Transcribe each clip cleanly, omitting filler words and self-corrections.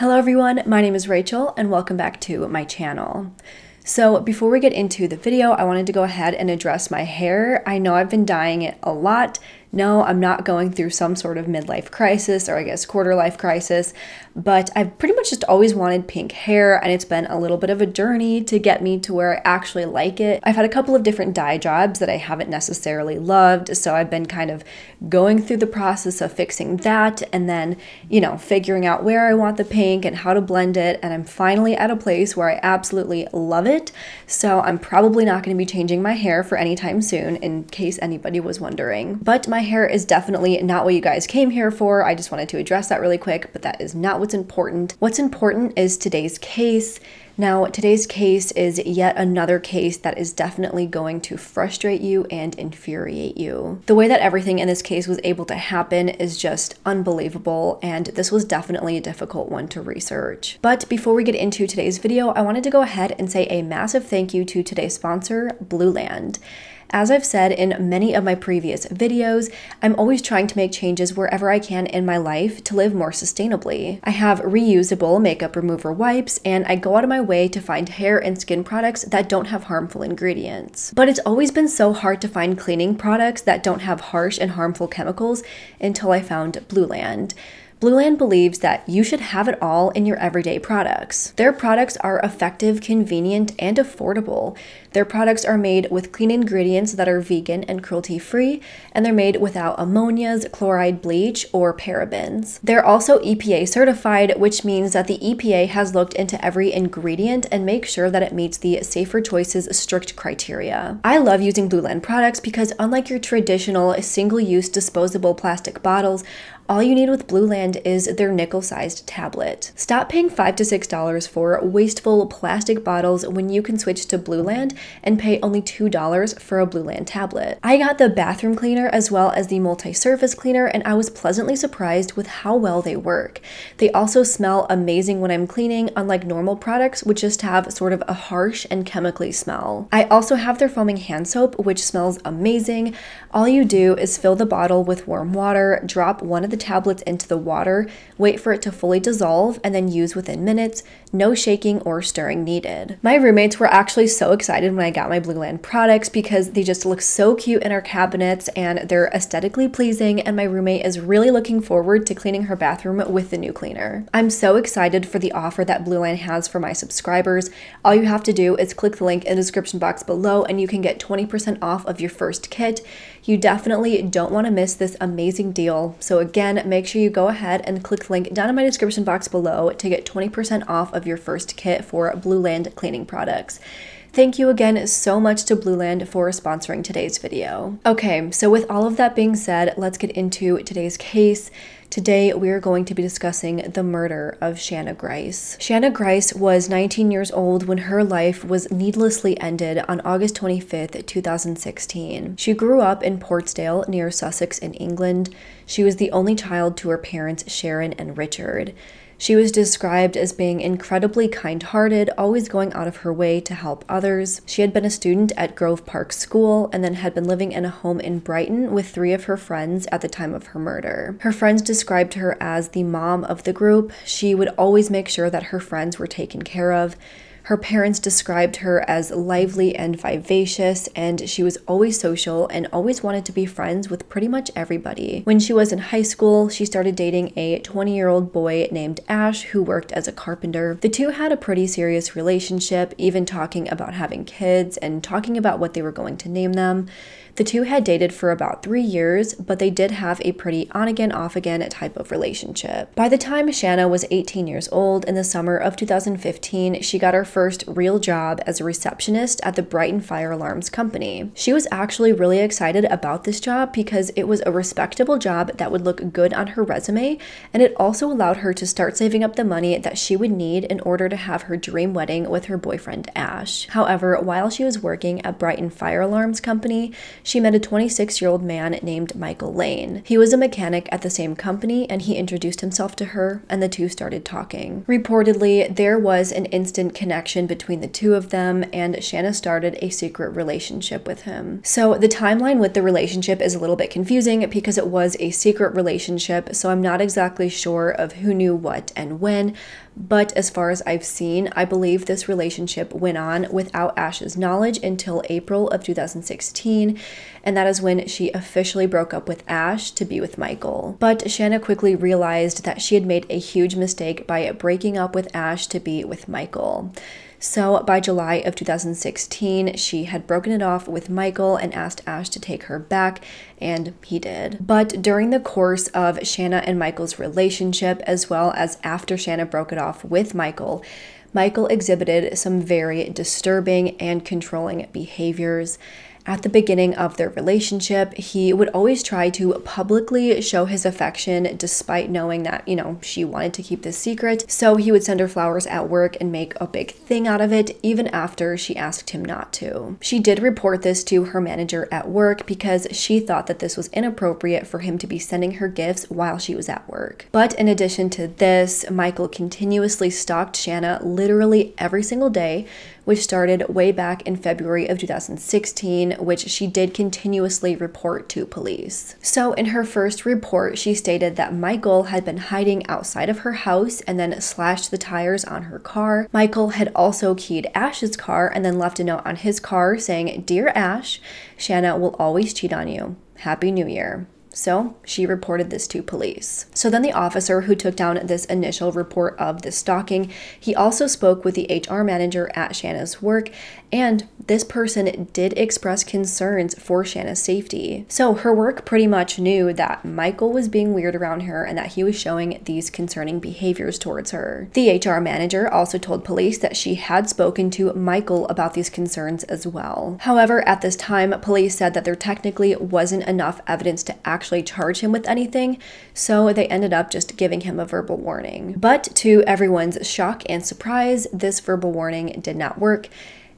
Hello everyone, my name is Rachel and welcome back to my channel. So before we get into the video, I wanted to go ahead and address my hair. I know I've been dyeing it a lot. No, I'm not going through some sort of midlife crisis or I guess quarter life crisis, but I've pretty much just always wanted pink hair and it's been a little bit of a journey to get me to where I actually like it. I've had a couple of different dye jobs that I haven't necessarily loved, so I've been kind of going through the process of fixing that and then, you know, figuring out where I want the pink and how to blend it, and I'm finally at a place where I absolutely love it. So I'm probably not going to be changing my hair for any time soon, in case anybody was wondering. But my hair is definitely not what you guys came here for. I just wanted to address that really quick, but that is not what's important. What's important is today's case. Now, today's case is yet another case that is definitely going to frustrate you and infuriate you. The way that everything in this case was able to happen is just unbelievable, and this was definitely a difficult one to research. But before we get into today's video, I wanted to go ahead and say a massive thank you to today's sponsor, Blueland. As I've said in many of my previous videos, I'm always trying to make changes wherever I can in my life to live more sustainably. I have reusable makeup remover wipes, and I go out of my way to find hair and skin products that don't have harmful ingredients. But it's always been so hard to find cleaning products that don't have harsh and harmful chemicals until I found Blueland. Blueland believes that you should have it all in your everyday products. Their products are effective, convenient, and affordable. Their products are made with clean ingredients that are vegan and cruelty-free, and they're made without ammonias, chloride, bleach, or parabens. They're also EPA certified, which means that the EPA has looked into every ingredient and make sure that it meets the Safer Choices strict criteria. I love using Blueland products because unlike your traditional single-use disposable plastic bottles, all you need with Blueland is their nickel-sized tablet. Stop paying $5 to $6 for wasteful plastic bottles when you can switch to Blueland and pay only $2 for a Blueland tablet. I got the bathroom cleaner as well as the multi-surface cleaner, and I was pleasantly surprised with how well they work. They also smell amazing when I'm cleaning, unlike normal products which just have sort of a harsh and chemically smell. I also have their foaming hand soap, which smells amazing. All you do is fill the bottle with warm water, drop one of the tablets into the water, wait for it to fully dissolve, and then use within minutes. No shaking or stirring needed. My roommates were actually so excited when I got my Blueland products because they just look so cute in our cabinets and they're aesthetically pleasing, and my roommate is really looking forward to cleaning her bathroom with the new cleaner. I'm so excited for the offer that Blueland has for my subscribers. All you have to do is click the link in the description box below and you can get 20% off of your first kit. You definitely don't want to miss this amazing deal. So again, make sure you go ahead and click the link down in my description box below to get 20% off of your first kit for Blueland cleaning products. Thank you again so much to Blueland for sponsoring today's video. Okay, so with all of that being said, let's get into today's case. Today, we are going to be discussing the murder of Shana Grice. Shana Grice was 19 years old when her life was needlessly ended on August 25th, 2016. She grew up in Portsdale, near Sussex in England. She was the only child to her parents, Sharon and Richard. She was described as being incredibly kind-hearted, always going out of her way to help others. She had been a student at Grove Park School and then had been living in a home in Brighton with three of her friends at the time of her murder. Her friends described her as the mom of the group. She would always make sure that her friends were taken care of. Her parents described her as lively and vivacious, and she was always social and always wanted to be friends with pretty much everybody. When she was in high school, she started dating a 20-year-old boy named Ash, who worked as a carpenter. The two had a pretty serious relationship, even talking about having kids and talking about what they were going to name them. The two had dated for about 3 years, but they did have a pretty on-again, off-again type of relationship. By the time Shana was 18 years old, in the summer of 2015, she got her first real job as a receptionist at the Brighton Fire Alarms Company. She was actually really excited about this job because it was a respectable job that would look good on her resume, and it also allowed her to start saving up the money that she would need in order to have her dream wedding with her boyfriend Ash. However, while she was working at Brighton Fire Alarms Company, she met a 26-year-old man named Michael Lane. He was a mechanic at the same company, and he introduced himself to her, and the two started talking. Reportedly, there was an instant connection between the two of them, and Shana started a secret relationship with him. So the timeline with the relationship is a little bit confusing because it was a secret relationship, so I'm not exactly sure of who knew what and when, but as far as I've seen, I believe this relationship went on without Ash's knowledge until April of 2016, and that is when she officially broke up with Ash to be with Michael. But Shana quickly realized that she had made a huge mistake by breaking up with Ash to be with Michael. So by July of 2016, she had broken it off with Michael and asked Ash to take her back, and he did. But during the course of Shana and Michael's relationship, as well as after Shana broke it off with Michael, Michael exhibited some very disturbing and controlling behaviors. At the beginning of their relationship, he would always try to publicly show his affection despite knowing that, she wanted to keep this secret. So he would send her flowers at work and make a big thing out of it, even after she asked him not to. She did report this to her manager at work because she thought that this was inappropriate for him to be sending her gifts while she was at work. But in addition to this, Michael continuously stalked Shana literally every single day, which started way back in February of 2016, which she did continuously report to police. So in her first report, she stated that Michael had been hiding outside of her house and then slashed the tires on her car. Michael had also keyed Ash's car and then left a note on his car saying, "Dear Ash, Shana will always cheat on you. Happy New Year." So she reported this to police. So then the officer who took down this initial report of the stalking, he also spoke with the HR manager at Shana's work, and this person did express concerns for Shana's safety. So her work pretty much knew that Michael was being weird around her and that he was showing these concerning behaviors towards her. The HR manager also told police that she had spoken to Michael about these concerns as well. However, at this time, police said that there technically wasn't enough evidence to actually charge him with anything, so they ended up just giving him a verbal warning. But to everyone's shock and surprise, this verbal warning did not work.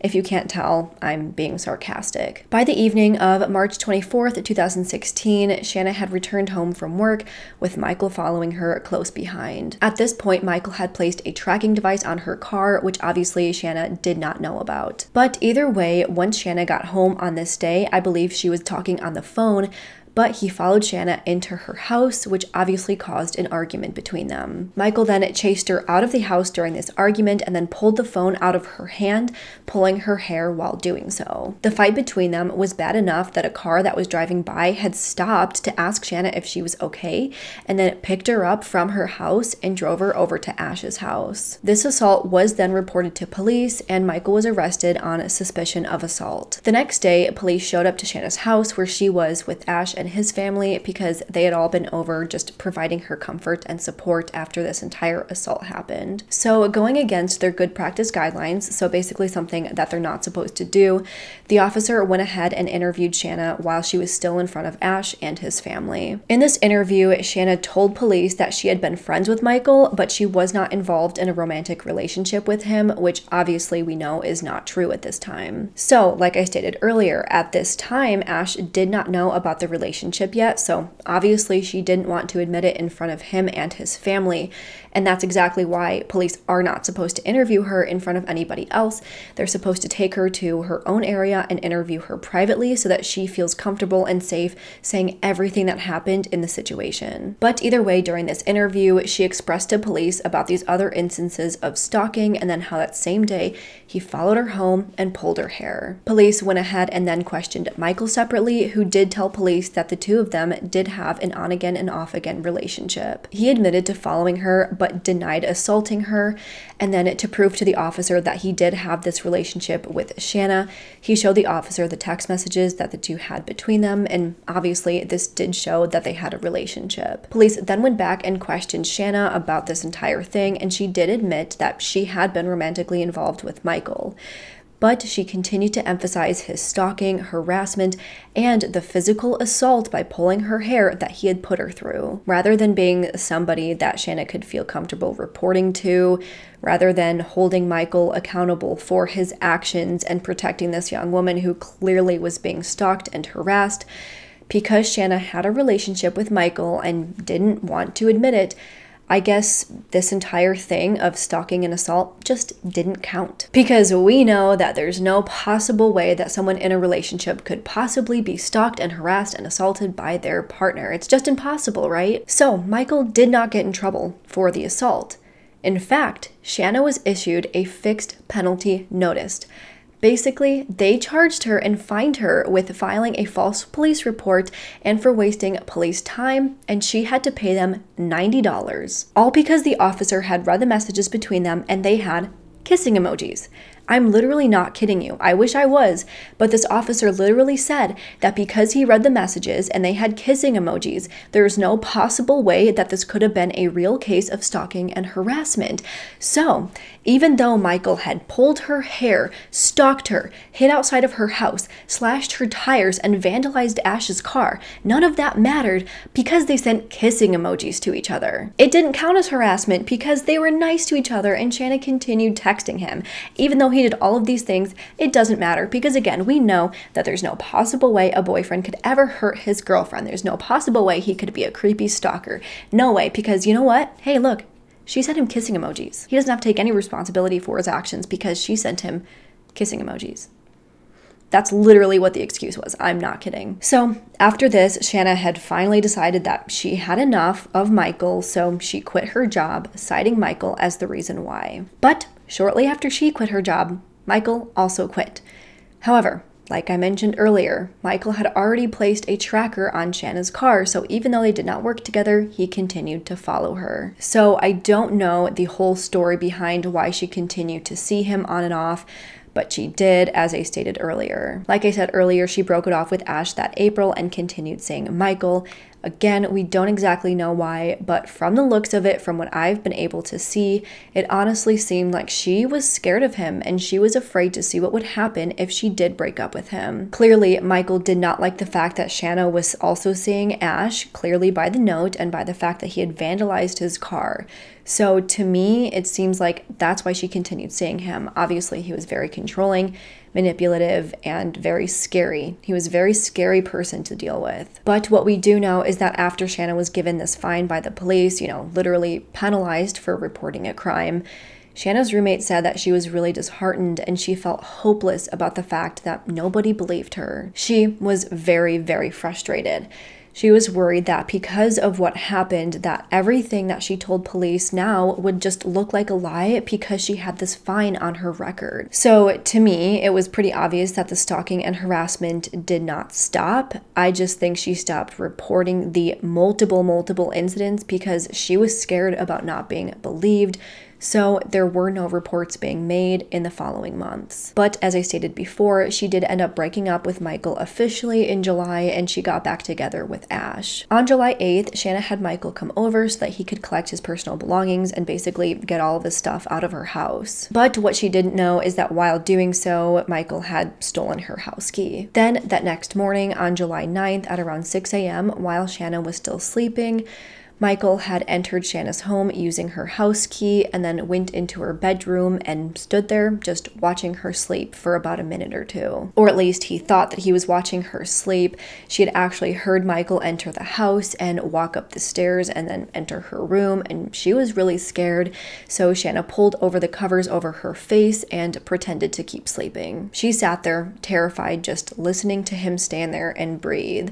If you can't tell, I'm being sarcastic. By the evening of March 24th, 2016, Shana had returned home from work, with Michael following her close behind. At this point, Michael had placed a tracking device on her car, which obviously Shana did not know about. But either way, once Shana got home on this day, I believe she was talking on the phone, but he followed Shana into her house, which obviously caused an argument between them. Michael then chased her out of the house during this argument and then pulled the phone out of her hand, pulling her hair while doing so. The fight between them was bad enough that a car that was driving by had stopped to ask Shana if she was okay, and then picked her up from her house and drove her over to Ash's house. This assault was then reported to police, and Michael was arrested on suspicion of assault. The next day, police showed up to Shana's house where she was with Ash and his family because they had all been over just providing her comfort and support after this entire assault happened. So going against their good practice guidelines, so basically something that they're not supposed to do, the officer went ahead and interviewed Shana while she was still in front of Ash and his family. In this interview, Shana told police that she had been friends with Michael, but she was not involved in a romantic relationship with him, which obviously we know is not true at this time. So like I stated earlier, at this time, Ash did not know about the relationship yet, so obviously she didn't want to admit it in front of him and his family, and that's exactly why police are not supposed to interview her in front of anybody else. They're supposed to take her to her own area and interview her privately so that she feels comfortable and safe saying everything that happened in the situation. But either way, during this interview, she expressed to police about these other instances of stalking and then how that same day he followed her home and pulled her hair. Police went ahead and then questioned Michael separately, who did tell police that the two of them did have an on-again and off-again relationship. He admitted to following her, but denied assaulting her, and then to prove to the officer that he did have this relationship with Shana, he showed the officer the text messages that the two had between them, and obviously this did show that they had a relationship. Police then went back and questioned Shana about this entire thing, and she did admit that she had been romantically involved with Michael. but she continued to emphasize his stalking, harassment, and the physical assault by pulling her hair that he had put her through. Rather than being somebody that Shana could feel comfortable reporting to, rather than holding Michael accountable for his actions and protecting this young woman who clearly was being stalked and harassed, because Shana had a relationship with Michael and didn't want to admit it, I guess this entire thing of stalking and assault just didn't count. Because we know that there's no possible way that someone in a relationship could possibly be stalked and harassed and assaulted by their partner. It's just impossible, right? So Michael did not get in trouble for the assault. In fact, Shana was issued a fixed penalty notice. Basically, they charged her and fined her with filing a false police report and for wasting police time, and she had to pay them $90. All because the officer had read the messages between them and they had kissing emojis. I'm literally not kidding you. I wish I was, but this officer literally said that because he read the messages and they had kissing emojis, there's no possible way that this could have been a real case of stalking and harassment. So, even though Michael had pulled her hair, stalked her, hid outside of her house, slashed her tires, and vandalized Ash's car, none of that mattered because they sent kissing emojis to each other. It didn't count as harassment because they were nice to each other and Shana continued texting him. Even though he did all of these things, it doesn't matter because, again, we know that there's no possible way a boyfriend could ever hurt his girlfriend. There's no possible way he could be a creepy stalker. No way, because you know what? Hey, look, she sent him kissing emojis. He doesn't have to take any responsibility for his actions because she sent him kissing emojis. That's literally what the excuse was. I'm not kidding. So after this, Shana had finally decided that she had enough of Michael, so she quit her job, citing Michael as the reason why. But shortly after she quit her job, Michael also quit. However, like I mentioned earlier, Michael had already placed a tracker on Shana's car, so even though they did not work together, he continued to follow her. So I don't know the whole story behind why she continued to see him on and off, but she did, as I stated earlier. Like I said earlier, she broke it off with Ash that April and continued seeing Michael. Again, we don't exactly know why, but from the looks of it, from what I've been able to see, it honestly seemed like she was scared of him and she was afraid to see what would happen if she did break up with him. Clearly, Michael did not like the fact that Shana was also seeing Ash, clearly by the note and by the fact that he had vandalized his car. So to me, it seems like that's why she continued seeing him. Obviously, he was very controlling, manipulative, and very scary. He was a very scary person to deal with. But what we do know is that after Shana was given this fine by the police, you know, literally penalized for reporting a crime, Shana's roommate said that she was really disheartened and she felt hopeless about the fact that nobody believed her. She was very, very frustrated. She was worried that because of what happened, that everything that she told police now would just look like a lie because she had this fine on her record. So to me, it was pretty obvious that the stalking and harassment did not stop. I just think she stopped reporting the multiple incidents because she was scared about not being believed. So there were no reports being made in the following months. But as I stated before, she did end up breaking up with Michael officially in July and she got back together with Ash. On July 8th, Shana had Michael come over so that he could collect his personal belongings and basically get all of his stuff out of her house. But what she didn't know is that while doing so, Michael had stolen her house key. Then that next morning on July 9th at around 6 a.m., while Shana was still sleeping, Michael had entered Shana's home using her house key and then went into her bedroom and stood there just watching her sleep for about a minute or two. Or at least he thought that he was watching her sleep. She had actually heard Michael enter the house and walk up the stairs and then enter her room, and she was really scared, so Shana pulled over the covers over her face and pretended to keep sleeping. She sat there, terrified, just listening to him stand there and breathe.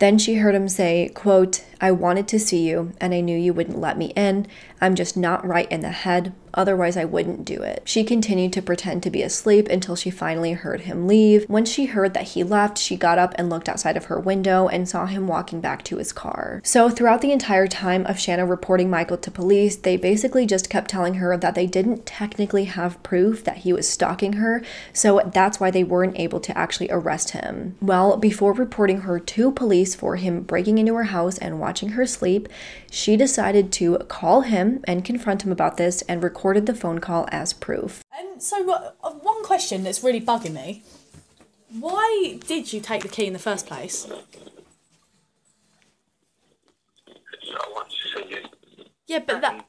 Then she heard him say, quote, "I wanted to see you and I knew you wouldn't let me in. I'm just not right in the head. Otherwise, I wouldn't do it." She continued to pretend to be asleep until she finally heard him leave. When she heard that he left, she got up and looked outside of her window and saw him walking back to his car. So throughout the entire time of Shana reporting Michael to police, they basically just kept telling her that they didn't technically have proof that he was stalking her, so that's why they weren't able to actually arrest him. Well, before reporting her to police for him breaking into her house and watching her sleep, she decided to call him and confront him about this and recorded the phone call as proof. So one question that's really bugging me. Why did you take the key in the first place? Because I wanted to see you. Yeah, but that...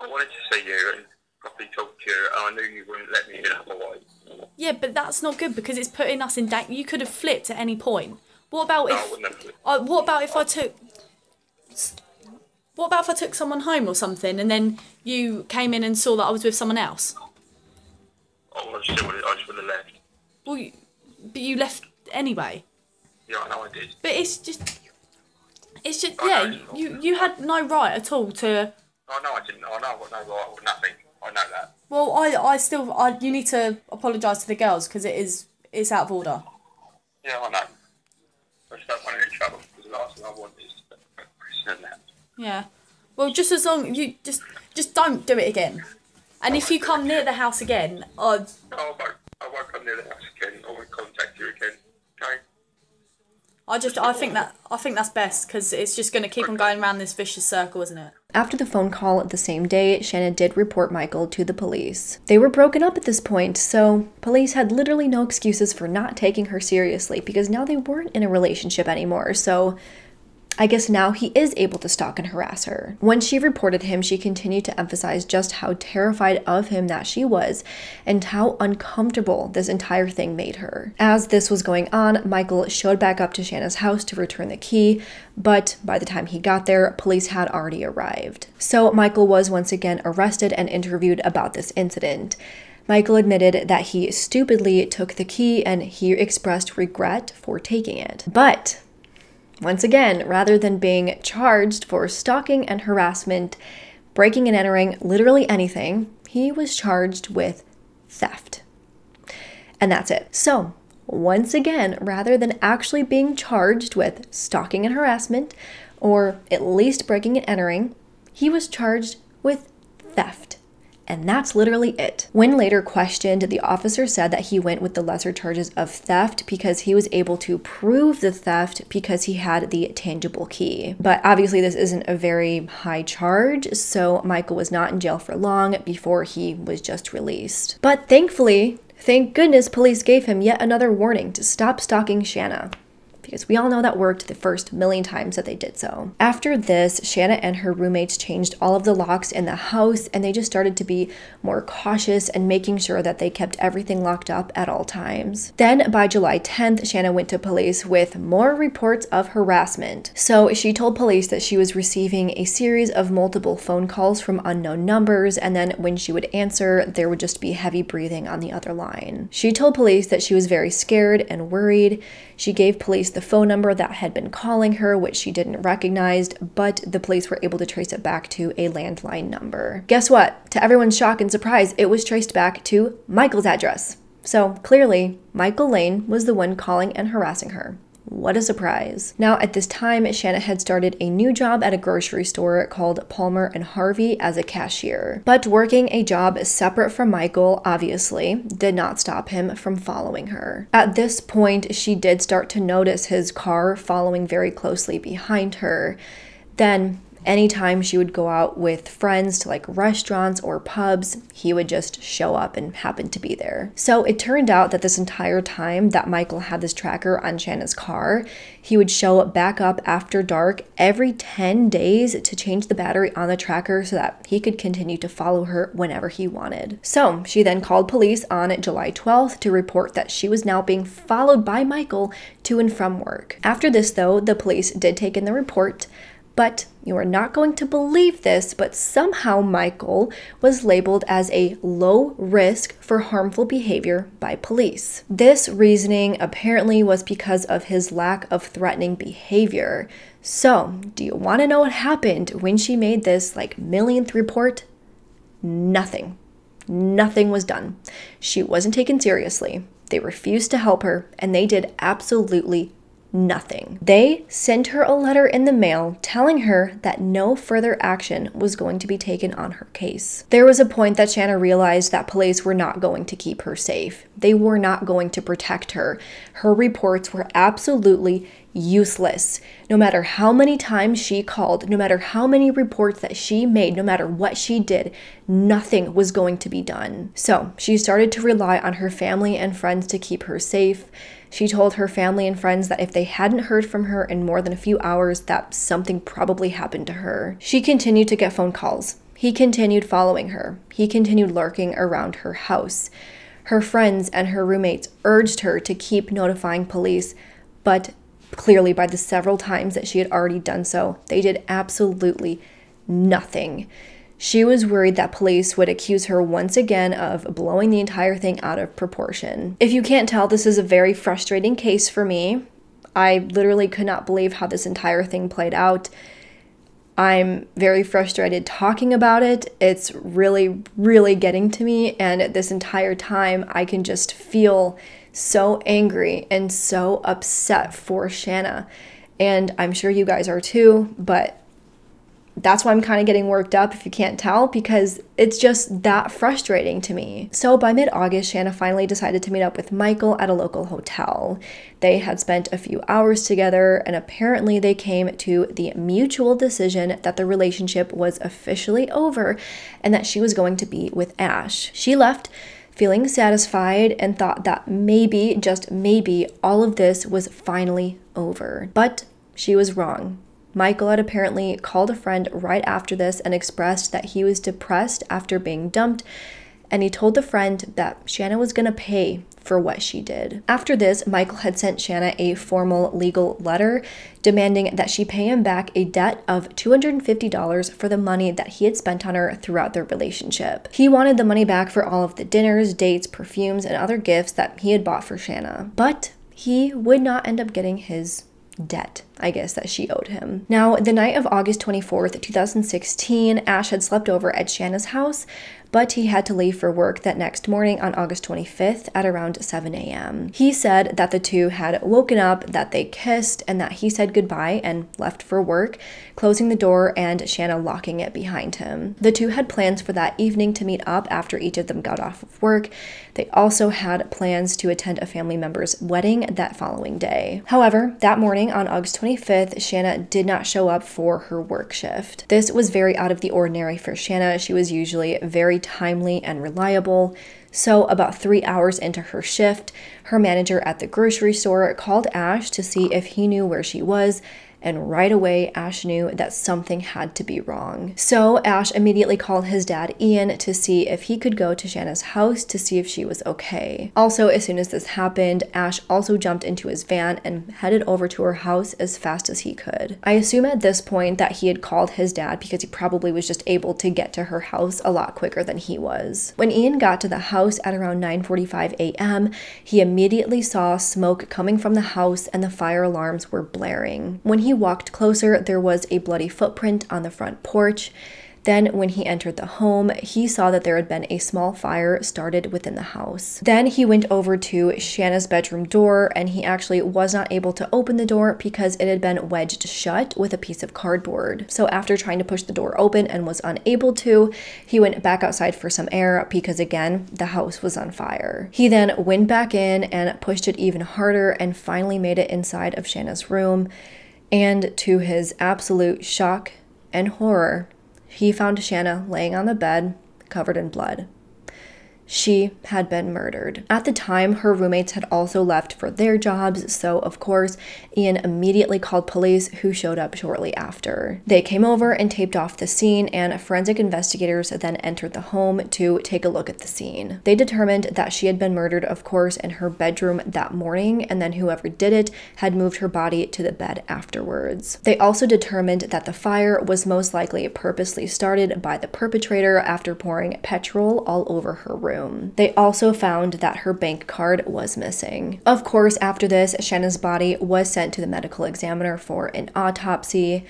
I wanted to see you and probably talk to you, and I knew you wouldn't let me in otherwise. Yeah, but that's not good because it's putting us in danger. You could have flipped at any point. What about if... No, I wouldn't have flipped. What about if I took someone home or something and then you came in and saw that I was with someone else? Oh, I just would have left. Well, but you left anyway. Yeah, I know I did. But it's just, yeah, you had no right at all to... Oh, no, I didn't. I know I've got no right or nothing. I know that. Well, I still, you need to apologise to the girls because it's out of order. Yeah, I know. I just don't want any trouble because the last thing I want is to prison that. Yeah. Well, just as long you just don't do it again. And if you come near the house again, I won't come near the house again. I won't contact you again. Okay. I think that's best because it's just going to keep on going around this vicious circle, isn't it? After the phone call the same day, Shana did report Michael to the police. They were broken up at this point, so police had literally no excuses for not taking her seriously because now they weren't in a relationship anymore. So I guess now he is able to stalk and harass her. When she reported him, she continued to emphasize just how terrified of him that she was and how uncomfortable this entire thing made her. As this was going on, Michael showed back up to Shana's house to return the key, but by the time he got there, police had already arrived. So Michael was once again arrested and interviewed about this incident. Michael admitted that he stupidly took the key and he expressed regret for taking it. But once again, rather than being charged for stalking and harassment, breaking and entering, literally anything, he was charged with theft. And that's it. So, once again, rather than actually being charged with stalking and harassment, or at least breaking and entering, he was charged with theft. And that's literally it. When later questioned, the officer said that he went with the lesser charges of theft because he was able to prove the theft because he had the tangible key. But obviously this isn't a very high charge, so Michael was not in jail for long before he was just released. But thankfully, thank goodness, police gave him yet another warning to stop stalking Shana, because we all know that worked the first million times that they did so. After this, Shana and her roommates changed all of the locks in the house and they just started to be more cautious and making sure that they kept everything locked up at all times. Then by July 10th, Shana went to police with more reports of harassment. So she told police that she was receiving a series of multiple phone calls from unknown numbers, and then when she would answer, there would just be heavy breathing on the other line. She told police that she was very scared and worried. She gave police the phone number that had been calling her, which she didn't recognize, but the police were able to trace it back to a landline number. Guess what? To everyone's shock and surprise, it was traced back to Michael's address. So clearly, Michael Lane was the one calling and harassing her. What a surprise. Now, at this time, Shana had started a new job at a grocery store called Palmer and Harvey as a cashier. But working a job separate from Michael, obviously, did not stop him from following her. At this point, she did start to notice his car following very closely behind her. Then, anytime she would go out with friends to like restaurants or pubs, he would just show up and happen to be there. So it turned out that this entire time that Michael had this tracker on Shana's car, he would show back up after dark every 10 days to change the battery on the tracker so that he could continue to follow her whenever he wanted. So she then called police on July 12th to report that she was now being followed by Michael to and from work. After this though, the police did take in the report, but you are not going to believe this, but somehow Michael was labeled as a low risk for harmful behavior by police. This reasoning apparently was because of his lack of threatening behavior. So, do you want to know what happened when she made this like millionth report? Nothing. Nothing was done. She wasn't taken seriously. They refused to help her, and they did absolutely nothing. They sent her a letter in the mail telling her that no further action was going to be taken on her case. There was a point that Shana realized that police were not going to keep her safe. They were not going to protect her. Her reports were absolutely useless. No matter how many times she called, no matter how many reports that she made, no matter what she did, nothing was going to be done. So she started to rely on her family and friends to keep her safe. She told her family and friends that if they hadn't heard from her in more than a few hours, that something probably happened to her. She continued to get phone calls. He continued following her. He continued lurking around her house. Her friends and her roommates urged her to keep notifying police, but clearly by the several times that she had already done so, they did absolutely nothing. She was worried that police would accuse her once again of blowing the entire thing out of proportion. If you can't tell, this is a very frustrating case for me. I literally could not believe how this entire thing played out. I'm very frustrated talking about it. It's really, really getting to me, and this entire time I can just feel so angry and so upset for Shana. And I'm sure you guys are too, but that's why I'm kind of getting worked up, if you can't tell, because it's just that frustrating to me. So by mid-August, Shana finally decided to meet up with Michael at a local hotel. They had spent a few hours together, and apparently they came to the mutual decision that the relationship was officially over and that she was going to be with Ash. She left feeling satisfied and thought that maybe, just maybe, all of this was finally over. But she was wrong. Michael had apparently called a friend right after this and expressed that he was depressed after being dumped, and he told the friend that Shana was gonna pay for what she did. After this, Michael had sent Shana a formal legal letter demanding that she pay him back a debt of $250 for the money that he had spent on her throughout their relationship. He wanted the money back for all of the dinners, dates, perfumes, and other gifts that he had bought for Shana, but he would not end up getting his debt, I guess, that she owed him. Now, the night of August 24th, 2016, Ash had slept over at Shana's house, but he had to leave for work that next morning on August 25th at around 7 a.m. He said that the two had woken up, that they kissed, and that he said goodbye and left for work, closing the door and Shana locking it behind him. The two had plans for that evening to meet up after each of them got off of work. They also had plans to attend a family member's wedding that following day. However, that morning on August 25th, Shana did not show up for her work shift. This was very out of the ordinary for Shana. She was usually very timely and reliable. So about 3 hours into her shift, her manager at the grocery store called Ash to see if he knew where she was, and right away Ash knew that something had to be wrong. So Ash immediately called his dad Ian to see if he could go to Shana's house to see if she was okay. Also, as soon as this happened, Ash also jumped into his van and headed over to her house as fast as he could. I assume at this point that he had called his dad because he probably was just able to get to her house a lot quicker than he was. When Ian got to the house at around 9:45 a.m., he immediately saw smoke coming from the house and the fire alarms were blaring. When he walked closer, there was a bloody footprint on the front porch. Then when he entered the home, he saw that there had been a small fire started within the house. Then he went over to Shana's bedroom door, and he actually was not able to open the door because it had been wedged shut with a piece of cardboard. So after trying to push the door open and was unable to, he went back outside for some air because, again, the house was on fire. He then went back in and pushed it even harder and finally made it inside of Shana's room. And to his absolute shock and horror, he found Shana laying on the bed, covered in blood. She had been murdered. At the time, her roommates had also left for their jobs, so of course, Ian immediately called police, who showed up shortly after. They came over and taped off the scene, and forensic investigators then entered the home to take a look at the scene. They determined that she had been murdered, of course, in her bedroom that morning, and then whoever did it had moved her body to the bed afterwards. They also determined that the fire was most likely purposely started by the perpetrator after pouring petrol all over her room. They also found that her bank card was missing. Of course, after this, Shana's body was sent to the medical examiner for an autopsy.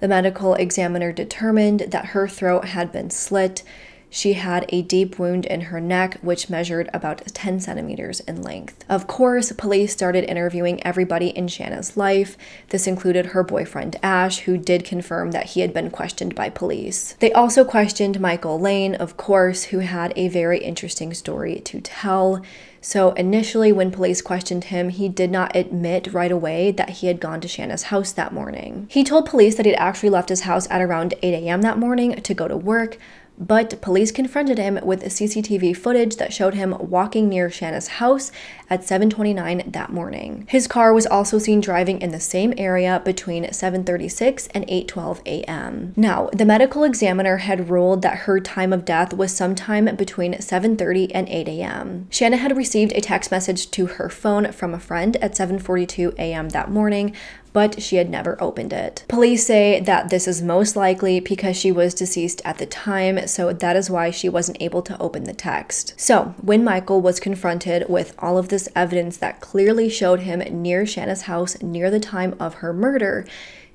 The medical examiner determined that her throat had been slit. She had a deep wound in her neck, which measured about 10 centimeters in length. Of course, police started interviewing everybody in Shana's life. This included her boyfriend, Ash, who did confirm that he had been questioned by police. They also questioned Michael Lane, of course, who had a very interesting story to tell. So initially, when police questioned him, he did not admit right away that he had gone to Shana's house that morning. He told police that he had actually left his house at around 8 a.m. that morning to go to work, but police confronted him with CCTV footage that showed him walking near Shana's house at 7:29 that morning. His car was also seen driving in the same area between 7:36 and 8:12 a.m. Now, the medical examiner had ruled that her time of death was sometime between 7:30 and 8 a.m. Shana had received a text message to her phone from a friend at 7:42 a.m. that morning, but she had never opened it. Police say that this is most likely because she was deceased at the time, so that is why she wasn't able to open the text. So, when Michael was confronted with all of this evidence that clearly showed him near Shana's house near the time of her murder,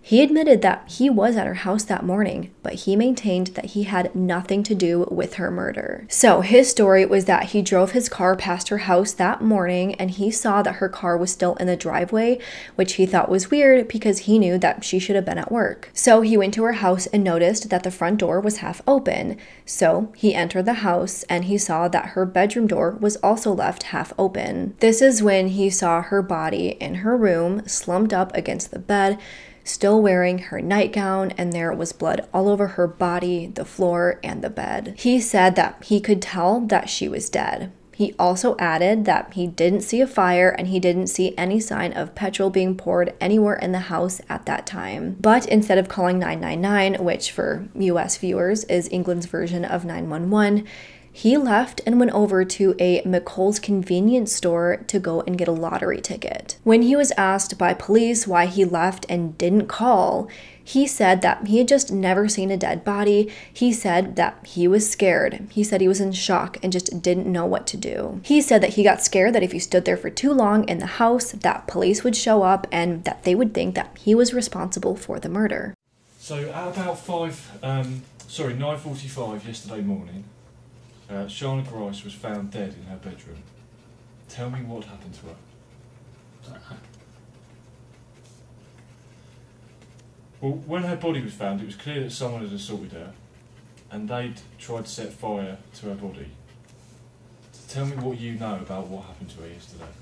he admitted that he was at her house that morning, but he maintained that he had nothing to do with her murder. So his story was that he drove his car past her house that morning and he saw that her car was still in the driveway, which he thought was weird because he knew that she should have been at work. So he went to her house and noticed that the front door was half open. So he entered the house and he saw that her bedroom door was also left half open. This is when he saw her body in her room, slumped up against the bed, still wearing her nightgown, and there was blood all over her body, the floor, and the bed. He said that he could tell that she was dead. He also added that he didn't see a fire and he didn't see any sign of petrol being poured anywhere in the house at that time. But instead of calling 999, which for US viewers is England's version of 911, he left and went over to a McCall's convenience store to go and get a lottery ticket. When he was asked by police why he left and didn't call, he said that he had just never seen a dead body. He said that he was scared. He said he was in shock and just didn't know what to do. He said that he got scared that if he stood there for too long in the house, that police would show up and that they would think that he was responsible for the murder. So at about 9:45 yesterday morning, Shana Grice was found dead in her bedroom. Tell me what happened to her. Well, when her body was found, it was clear that someone had assaulted her, and they'd tried to set fire to her body. So tell me what you know about what happened to her yesterday.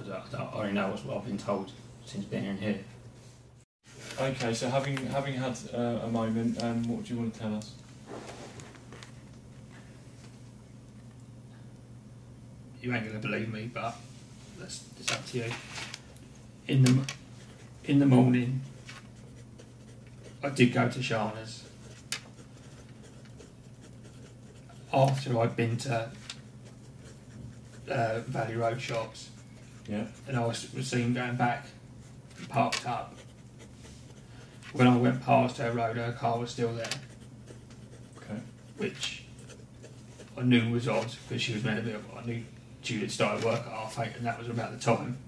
I only know what I've been told since being in here. Okay, so having had a moment, what do you want to tell us? You ain't gonna believe me, but it's up to you. In the morning, I did go to Shana's. After I'd been to Valley Road shops, yeah, and I was seen going back, parked up. When I went past her road, her car was still there. Okay. Which I knew was odd because she was meant to be. I knew she had started work at 8:30, and that was about the time.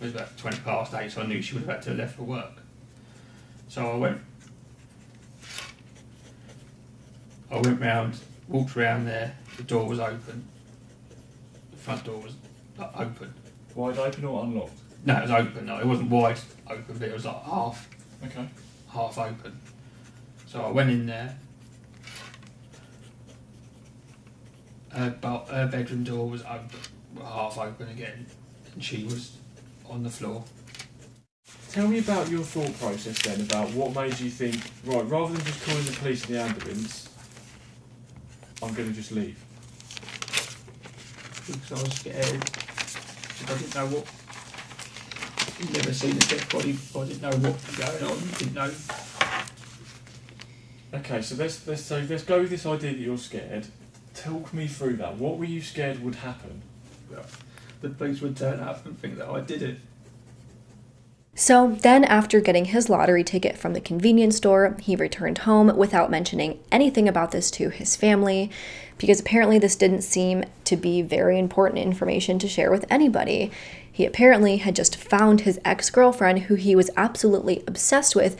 It was about 8:20, so I knew she was about to have left for work. So I went round, walked round there. The door was open. The front door was open. Wide open or unlocked? No, it was open. No, it wasn't wide open, but it was like half. Okay. Half open. So I went in there. Her bedroom door was open, half open again, and she was on the floor. Tell me about your thought process then, about what made you think, right, rather than just calling the police and the ambulance, I'm going to just leave. Because I was scared. I didn't know what... I'd never seen a dead body. I didn't know what was going on. I didn't know... Okay, so let's go with this idea that you're scared. Talk me through that. What were you scared would happen? Well, the police would turn up and think that I did it. So then after getting his lottery ticket from the convenience store, he returned home without mentioning anything about this to his family, because apparently this didn't seem to be very important information to share with anybody. He apparently had just found his ex-girlfriend, who he was absolutely obsessed with,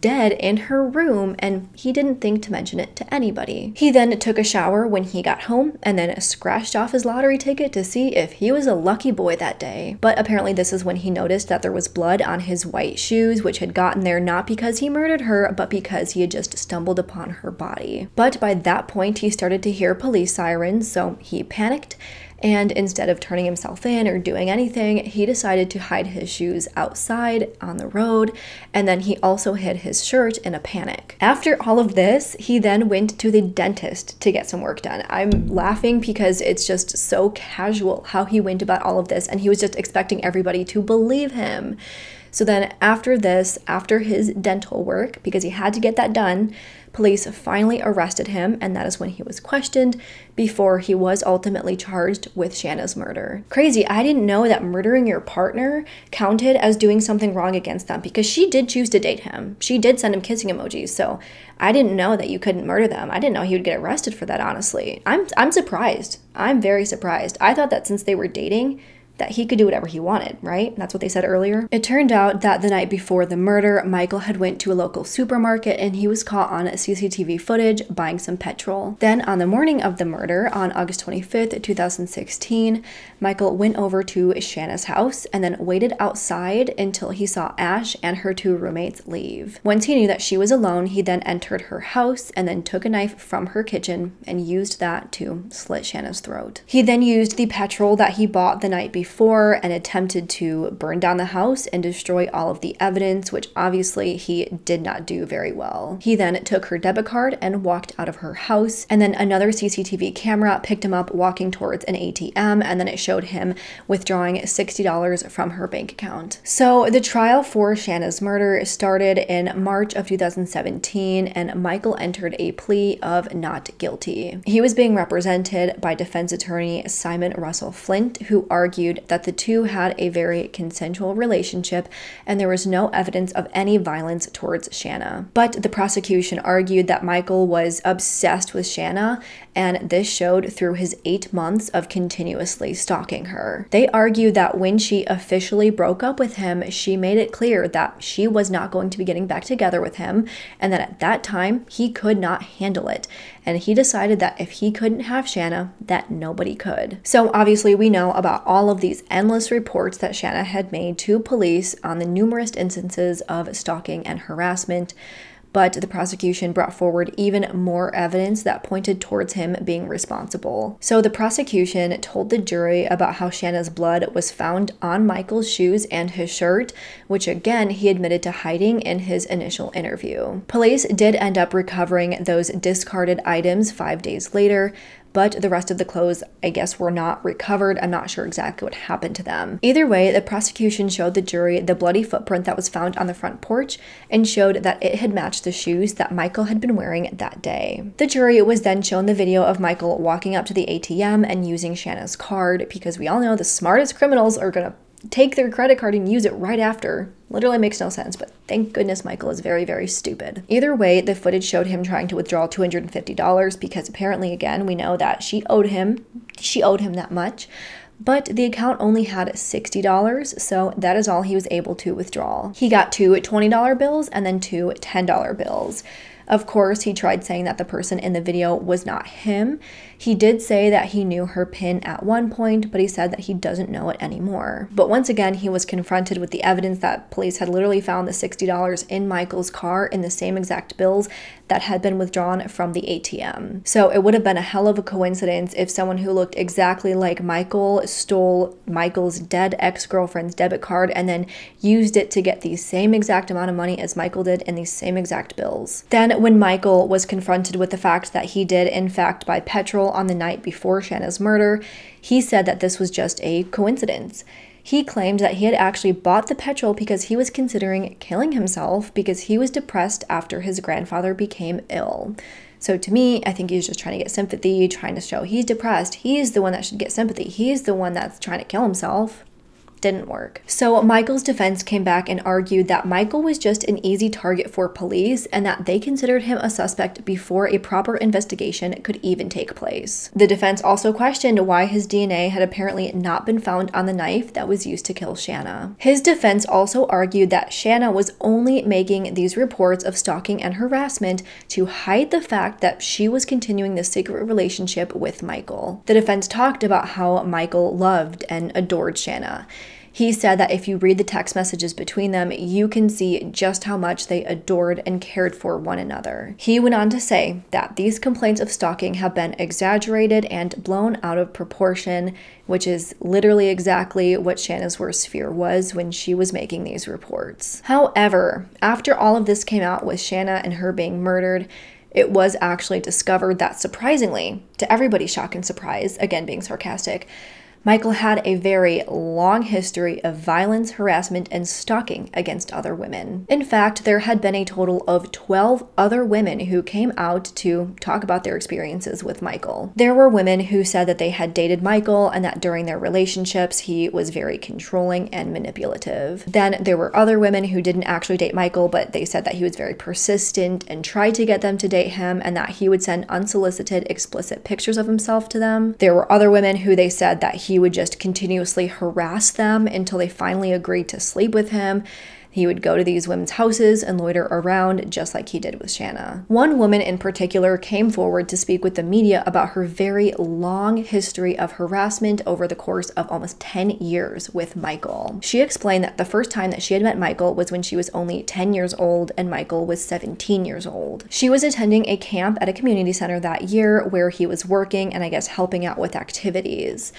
dead in her room, and he didn't think to mention it to anybody. He then took a shower when he got home and then scratched off his lottery ticket to see if he was a lucky boy that day. But apparently this is when he noticed that there was blood on his white shoes, which had gotten there not because he murdered her, but because he had just stumbled upon her body. But by that point, he started to hear police sirens, so he panicked. And instead of turning himself in or doing anything, he decided to hide his shoes outside on the road, and then he also hid his shirt in a panic. After all of this, he then went to the dentist to get some work done. I'm laughing because it's just so casual how he went about all of this, and he was just expecting everybody to believe him. So then after this, after his dental work, because he had to get that done, police finally arrested him, and that is when he was questioned before he was ultimately charged with Shana's murder. Crazy, I didn't know that murdering your partner counted as doing something wrong against them, because she did choose to date him. She did send him kissing emojis, so I didn't know that you couldn't murder them. I didn't know he would get arrested for that, honestly. I'm surprised. I'm very surprised. I thought that since they were dating, that he could do whatever he wanted, right? That's what they said earlier. It turned out that the night before the murder, Michael had went to a local supermarket and he was caught on CCTV footage buying some petrol. Then on the morning of the murder, on August 25th, 2016, Michael went over to Shana's house and then waited outside until he saw Ash and her two roommates leave. Once he knew that she was alone, he then entered her house and then took a knife from her kitchen and used that to slit Shana's throat. He then used the petrol that he bought the night before and attempted to burn down the house and destroy all of the evidence, which obviously he did not do very well. He then took her debit card and walked out of her house, and then another CCTV camera picked him up walking towards an ATM, and then it showed him withdrawing $60 from her bank account. So the trial for Shana's murder started in March of 2017, and Michael entered a plea of not guilty. He was being represented by defense attorney Simon Russell Flint, who argued that the two had a very consensual relationship and there was no evidence of any violence towards Shana. But the prosecution argued that Michael was obsessed with Shana, and this showed through his 8 months of continuously stalking her. They argued that when she officially broke up with him, she made it clear that she was not going to be getting back together with him, and that at that time he could not handle it, and he decided that if he couldn't have Shana, that nobody could. So obviously we know about all of these endless reports that Shana had made to police on the numerous instances of stalking and harassment, but the prosecution brought forward even more evidence that pointed towards him being responsible. So the prosecution told the jury about how Shana's blood was found on Michael's shoes and his shirt, which again he admitted to hiding in his initial interview. Police did end up recovering those discarded items 5 days later, but the rest of the clothes, I guess, were not recovered. I'm not sure exactly what happened to them. Either way, the prosecution showed the jury the bloody footprint that was found on the front porch and showed that it had matched the shoes that Michael had been wearing that day. The jury was then shown the video of Michael walking up to the ATM and using Shana's card, because we all know the smartest criminals are gonna take their credit card and use it right after. Literally makes no sense, but thank goodness Michael is very, very stupid. Either way, the footage showed him trying to withdraw $250 because apparently, again, we know that she owed him that much, but the account only had $60, so that is all he was able to withdraw. He got two $20 bills and then two $10 bills. Of course, he tried saying that the person in the video was not him. He did say that he knew her PIN at one point, but he said that he doesn't know it anymore. But once again, he was confronted with the evidence that police had literally found the $60 in Michael's car in the same exact bills that had been withdrawn from the ATM. So it would have been a hell of a coincidence if someone who looked exactly like Michael stole Michael's dead ex-girlfriend's debit card and then used it to get the same exact amount of money as Michael did in these same exact bills. Then when Michael was confronted with the fact that he did in fact buy petrol on the night before Shana's murder, he said that this was just a coincidence. He claimed that he had actually bought the petrol because he was considering killing himself because he was depressed after his grandfather became ill. So to me, I think he's just trying to get sympathy, trying to show he's depressed. He's the one that should get sympathy. He's the one that's trying to kill himself. didn't work. So Michael's defense came back and argued that Michael was just an easy target for police and that they considered him a suspect before a proper investigation could even take place. The defense also questioned why his DNA had apparently not been found on the knife that was used to kill Shana. His defense also argued that Shana was only making these reports of stalking and harassment to hide the fact that she was continuing this secret relationship with Michael. The defense talked about how Michael loved and adored Shana. He said that if you read the text messages between them, you can see just how much they adored and cared for one another. He went on to say that these complaints of stalking have been exaggerated and blown out of proportion, which is literally exactly what Shana's worst fear was when she was making these reports. However, after all of this came out with Shana and her being murdered, it was actually discovered that, surprisingly, to everybody's shock and surprise, again being sarcastic, Michael had a very long history of violence, harassment, and stalking against other women. In fact, there had been a total of 12 other women who came out to talk about their experiences with Michael. There were women who said that they had dated Michael and that during their relationships, he was very controlling and manipulative. Then there were other women who didn't actually date Michael, but they said that he was very persistent and tried to get them to date him and that he would send unsolicited, explicit pictures of himself to them. There were other women who they said that he would just continuously harass them until they finally agreed to sleep with him. He would go to these women's houses and loiter around just like he did with Shana. One woman in particular came forward to speak with the media about her very long history of harassment over the course of almost 10 years with Michael. She explained that the first time that she had met Michael was when she was only 10 years old and Michael was 17 years old. She was attending a camp at a community center that year where he was working and I guess helping out with activities.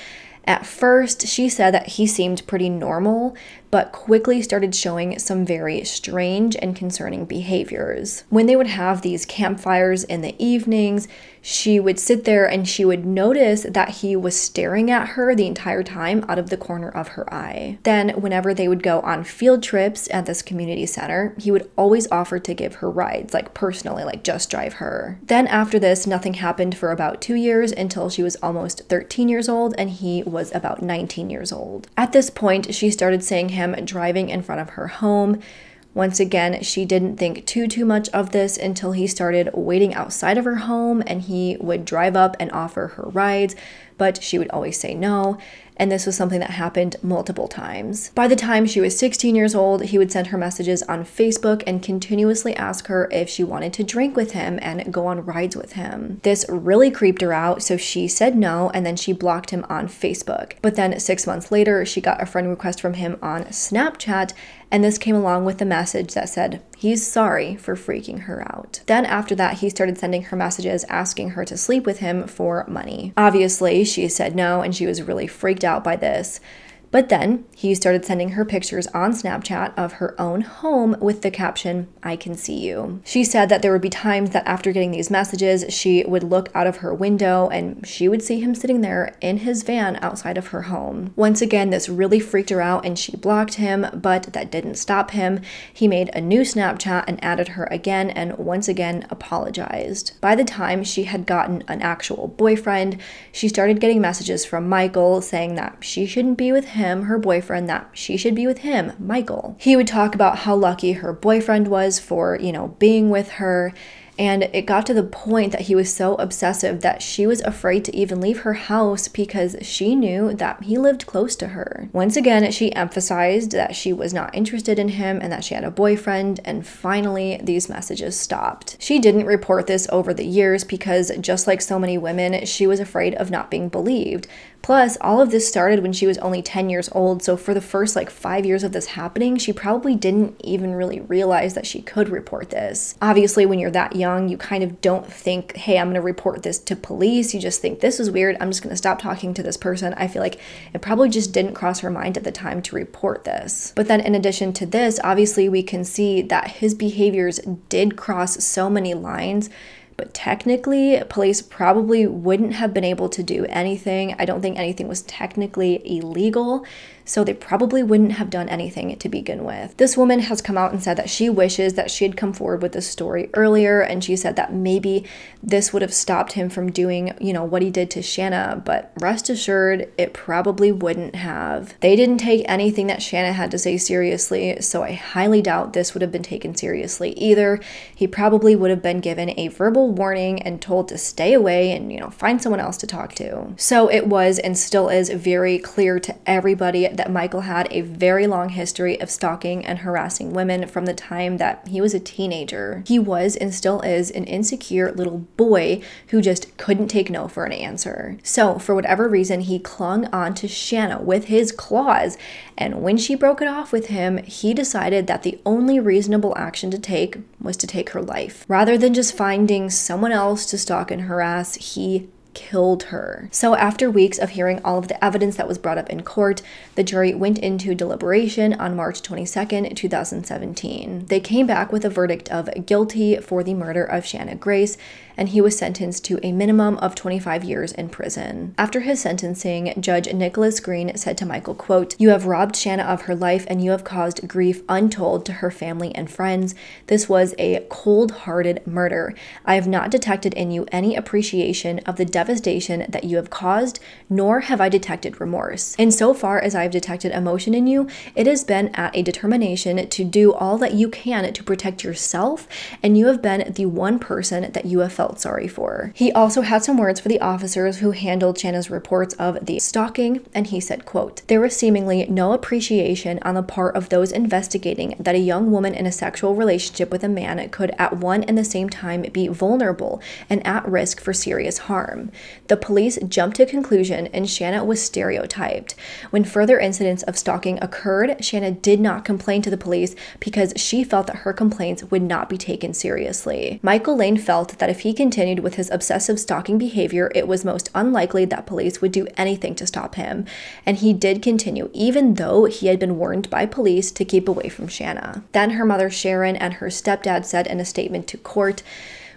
At first, she said that he seemed pretty normal, but quickly started showing some very strange and concerning behaviors. When they would have these campfires in the evenings, she would sit there and she would notice that he was staring at her the entire time out of the corner of her eye. Then, whenever they would go on field trips at this community center, he would always offer to give her rides, like personally, like just drive her. Then after this, nothing happened for about 2 years until she was almost 13 years old and he was about 19 years old. At this point, she started seeing him driving in front of her home. Once again, she didn't think too much of this until he started waiting outside of her home and he would drive up and offer her rides, but she would always say no. And this was something that happened multiple times. By the time she was 16 years old, he would send her messages on Facebook and continuously ask her if she wanted to drink with him and go on rides with him. This really creeped her out, so she said no, and then she blocked him on Facebook. But then 6 months later, she got a friend request from him on Snapchat, and this came along with a message that said, "He's sorry for freaking her out." Then after that, he started sending her messages asking her to sleep with him for money. Obviously, she said no, and she was really freaked out by this. But then he started sending her pictures on Snapchat of her own home with the caption, "I can see you." She said that there would be times that after getting these messages, she would look out of her window and she would see him sitting there in his van outside of her home. Once again, this really freaked her out and she blocked him, but that didn't stop him. He made a new Snapchat and added her again and once again apologized. By the time she had gotten an actual boyfriend, she started getting messages from Michael saying that she shouldn't be with him, her boyfriend, that she should be with him, Michael. He would talk about how lucky her boyfriend was for, being with her. And it got to the point that he was so obsessive that she was afraid to even leave her house because she knew that he lived close to her. Once again, she emphasized that she was not interested in him and that she had a boyfriend, and finally these messages stopped. She didn't report this over the years because, just like so many women, she was afraid of not being believed. Plus, all of this started when she was only 10 years old, so for the first 5 years of this happening, she probably didn't even really realize that she could report this. Obviously, when you're that young, you kind of don't think, hey, I'm gonna report this to police. You just think, this is weird, I'm just gonna stop talking to this person. I feel like it probably just didn't cross her mind at the time to report this. But then in addition to this, obviously we can see that his behaviors did cross so many lines But technically, police probably wouldn't have been able to do anything. I don't think anything was technically illegal, so they probably wouldn't have done anything to begin with. This woman has come out and said that she wishes that she had come forward with this story earlier, and she said that maybe this would have stopped him from doing, you know, what he did to Shana, but rest assured, it probably wouldn't have. They didn't take anything that Shana had to say seriously, so I highly doubt this would have been taken seriously either. He probably would have been given a verbal warning and told to stay away and, you know, find someone else to talk to. So it was and still is very clear to everybody that Michael had a very long history of stalking and harassing women from the time that he was a teenager. He was and still is an insecure little boy who just couldn't take no for an answer. So for whatever reason, he clung on to Shana with his claws, and when she broke it off with him, he decided that the only reasonable action to take was to take her life. Rather than just finding someone else to stalk and harass, he killed her. So after weeks of hearing all of the evidence that was brought up in court, the jury went into deliberation on March 22nd, 2017. They came back with a verdict of guilty for the murder of Shana Grice, and he was sentenced to a minimum of 25 years in prison. After his sentencing, Judge Nicholas Green said to Michael, quote, "You have robbed Shana of her life, and you have caused grief untold to her family and friends. This was a cold-hearted murder. I have not detected in you any appreciation of the devastation that you have caused, nor have I detected remorse. Insofar as I have detected emotion in you, it has been at a determination to do all that you can to protect yourself, and you have been the one person that you have felt sorry for." He also had some words for the officers who handled Shana's reports of the stalking, and he said, quote, "There was seemingly no appreciation on the part of those investigating that a young woman in a sexual relationship with a man could at one and the same time be vulnerable and at risk for serious harm. The police jumped to conclusion and Shana was stereotyped. When further incidents of stalking occurred, Shana did not complain to the police because she felt that her complaints would not be taken seriously. Michael Lane felt that if he continued with his obsessive stalking behavior, it was most unlikely that police would do anything to stop him. And he did continue, even though he had been warned by police to keep away from Shana." Then her mother Sharon and her stepdad said in a statement to court,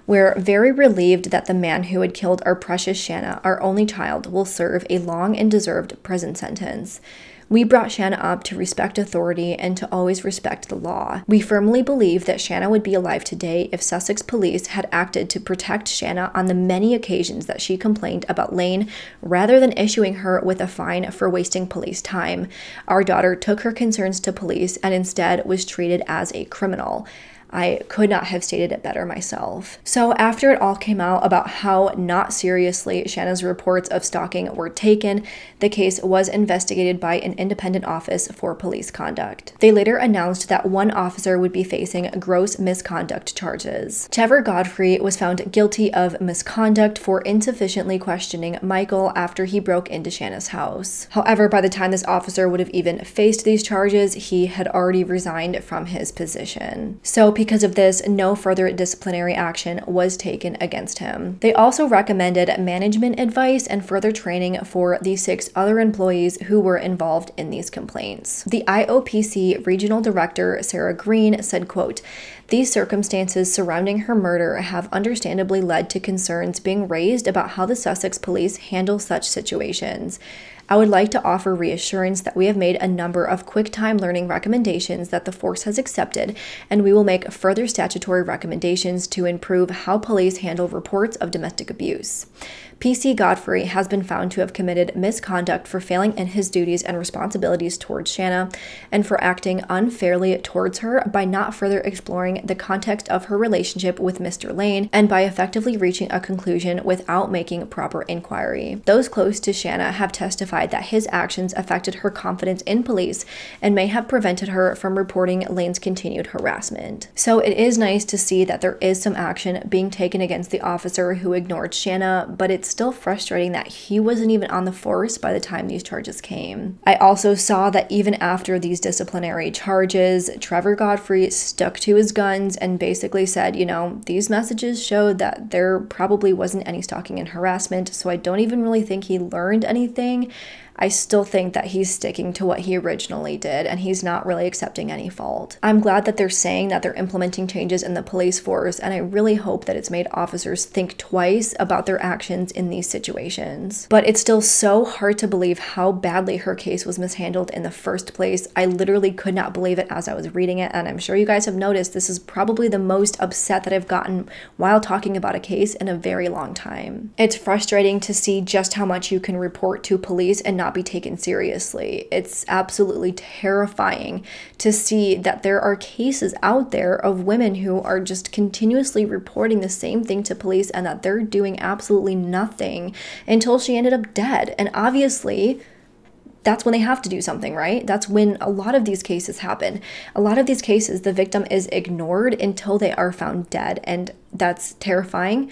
"We're very relieved that the man who had killed our precious Shana, our only child, will serve a long and deserved prison sentence. We brought Shana up to respect authority and to always respect the law. We firmly believe that Shana would be alive today if Sussex police had acted to protect Shana on the many occasions that she complained about Lane, rather than issuing her with a fine for wasting police time. Our daughter took her concerns to police and instead was treated as a criminal. I could not have stated it better myself." So after it all came out about how not seriously Shana's reports of stalking were taken, the case was investigated by an independent office for police conduct. They later announced that one officer would be facing gross misconduct charges. Trevor Godfrey was found guilty of misconduct for insufficiently questioning Michael after he broke into Shana's house. However, by the time this officer would have even faced these charges, he had already resigned from his position. So because of this, no further disciplinary action was taken against him. They also recommended management advice and further training for the 6 other employees who were involved in these complaints. The IOPC regional director, Sarah Green, said, quote, "These circumstances surrounding her murder have understandably led to concerns being raised about how the Sussex police handle such situations. I would like to offer reassurance that we have made a number of quick time learning recommendations that the force has accepted, and we will make further statutory recommendations to improve how police handle reports of domestic abuse. PC Godfrey has been found to have committed misconduct for failing in his duties and responsibilities towards Shana, and for acting unfairly towards her by not further exploring the context of her relationship with Mr. Lane, and by effectively reaching a conclusion without making proper inquiry. Those close to Shana have testified that his actions affected her confidence in police and may have prevented her from reporting Lane's continued harassment." So it is nice to see that there is some action being taken against the officer who ignored Shana, but it's it's still frustrating that he wasn't even on the force by the time these charges came. I also saw that even after these disciplinary charges, Trevor Godfrey stuck to his guns and basically said, you know, these messages showed that there probably wasn't any stalking and harassment, so I don't even really think he learned anything. I still think that he's sticking to what he originally did, and he's not really accepting any fault. I'm glad that they're saying that they're implementing changes in the police force, and I really hope that it's made officers think twice about their actions in these situations. But it's still so hard to believe how badly her case was mishandled in the first place. I literally could not believe it as I was reading it, and I'm sure you guys have noticed this is probably the most upset that I've gotten while talking about a case in a very long time. It's frustrating to see just how much you can report to police and not be taken seriously. It's absolutely terrifying to see that there are cases out there of women who are just continuously reporting the same thing to police and that they're doing absolutely nothing until she ended up dead. And obviously, that's when they have to do something, right? That's when a lot of these cases happen. A lot of these cases, the victim is ignored until they are found dead, and that's terrifying.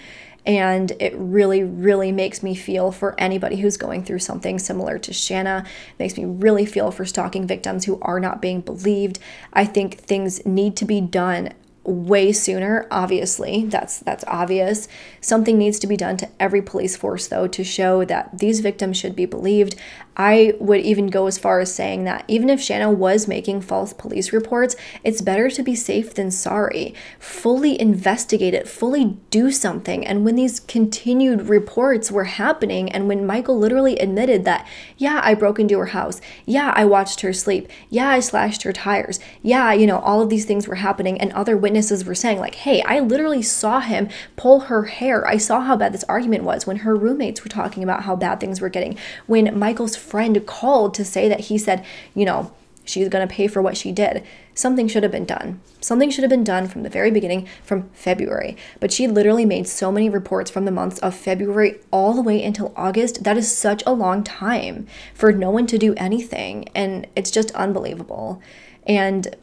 And it really, really makes me feel for anybody who's going through something similar to Shana. It makes me really feel for stalking victims who are not being believed. I think things need to be done way sooner, obviously. That's obvious. Something needs to be done to every police force, though, to show that these victims should be believed. I would even go as far as saying that even if Shana was making false police reports, it's better to be safe than sorry. Fully investigate it, fully do something. And when these continued reports were happening, and when Michael literally admitted that, yeah, I broke into her house, yeah, I watched her sleep, yeah, I slashed her tires, yeah, you know, all of these things were happening, and other witnesses were saying, like, hey, I literally saw him pull her hair. I saw how bad this argument was, when her roommates were talking about how bad things were getting, when Michael's friend called to say that he said, you know, she's gonna pay for what she did. Something should have been done. Something should have been done from the very beginning, from February. But she literally made so many reports from the months of February all the way until August. That is such a long time for no one to do anything. And it's just unbelievable. And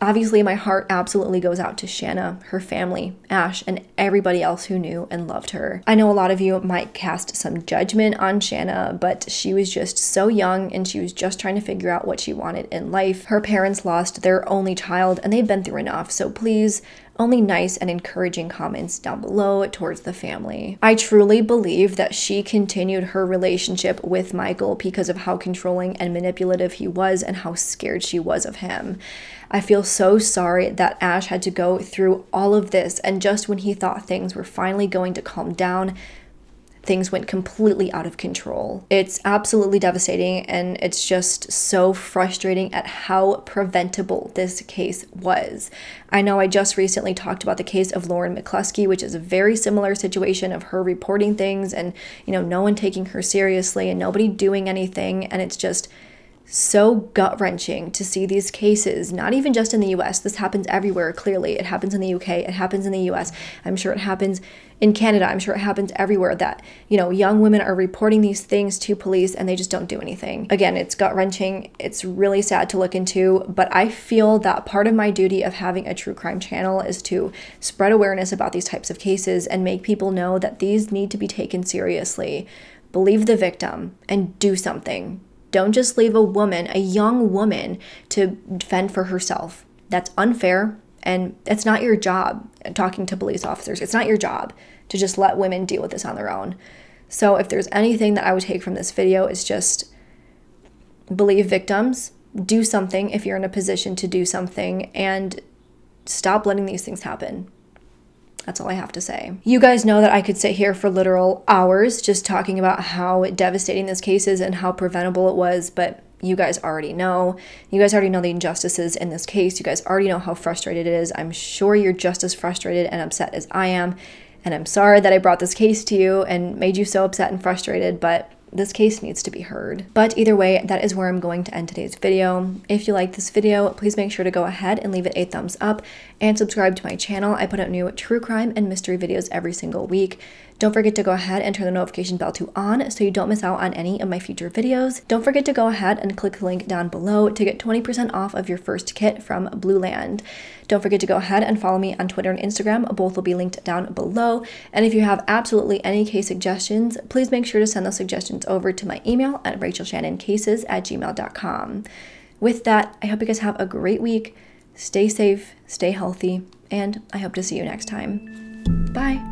obviously, my heart absolutely goes out to Shana, her family, Ash, and everybody else who knew and loved her. I know a lot of you might cast some judgment on Shana, but she was just so young, and she was just trying to figure out what she wanted in life. Her parents lost their only child, and they've been through enough, so please, only nice and encouraging comments down below towards the family. I truly believe that she continued her relationship with Michael because of how controlling and manipulative he was and how scared she was of him. I feel so sorry that Ash had to go through all of this, and just when he thought things were finally going to calm down, things went completely out of control. It's absolutely devastating, and it's just so frustrating at how preventable this case was. I know I just recently talked about the case of Lauren McCluskey, which is a very similar situation of her reporting things and, you know, no one taking her seriously and nobody doing anything, and it's just so gut-wrenching to see these cases, not even just in the US. This happens everywhere, clearly. It happens in the UK, it happens in the US. I'm sure it happens in Canada, I'm sure it happens everywhere, that, you know, young women are reporting these things to police and they just don't do anything. Again, it's gut-wrenching, it's really sad to look into, but I feel that part of my duty of having a true crime channel is to spread awareness about these types of cases and make people know that these need to be taken seriously. Believe the victim and do something. Don't just leave a woman, a young woman, to fend for herself. That's unfair, and it's not your job, talking to police officers. It's not your job to just let women deal with this on their own. So if there's anything that I would take from this video, it's just believe victims, do something if you're in a position to do something, and stop letting these things happen. That's all I have to say. You guys know that I could sit here for literal hours just talking about how devastating this case is and how preventable it was, but you guys already know. You guys already know the injustices in this case. You guys already know how frustrated it is. I'm sure you're just as frustrated and upset as I am, and I'm sorry that I brought this case to you and made you so upset and frustrated, but this case needs to be heard. But either way, that is where I'm going to end today's video. If you like this video, please make sure to go ahead and leave it a thumbs up and subscribe to my channel. I put out new true crime and mystery videos every single week. Don't forget to go ahead and turn the notification bell to on so you don't miss out on any of my future videos. Don't forget to go ahead and click the link down below to get 20% off of your first kit from Blueland. Don't forget to go ahead and follow me on Twitter and Instagram. Both will be linked down below. And if you have absolutely any case suggestions, please make sure to send those suggestions over to my email at rachelshannoncases@gmail.com. With that, I hope you guys have a great week. Stay safe, stay healthy, and I hope to see you next time. Bye.